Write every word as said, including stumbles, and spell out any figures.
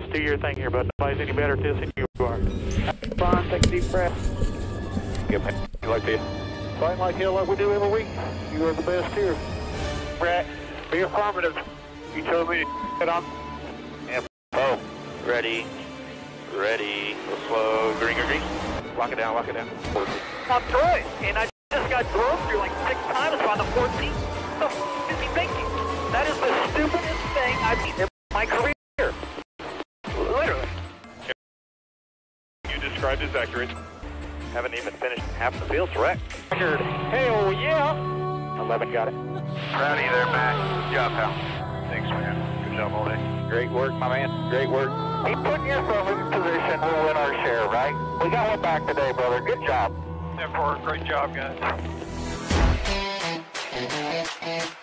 this two-year thing here, but nobody's any better at this than you are. Fine, take a deep breath. Yep, like this. Fight like hell like we do every week. You are the best here. Brad, be affirmative. You told me that I'm... Yep. Oh, ready. Ready. We'll slow. Green, green. Lock it down, lock it down. I'm Troy, and I just got drove through like six times on the fourteenth. What the f*** is he thinking? That is the stupidest thing I've seen in my career. Literally. You described as accurate. Haven't even finished half the field's wrecked. Hell yeah! eleven got it. Proud of you there, Matt. Good job, pal. Thanks, man. Good job all day. Great work, my man. Great work. Keep putting yourself in position, we'll win our share, right? We got one back today, brother. Good job. Yeah, for great job, guys.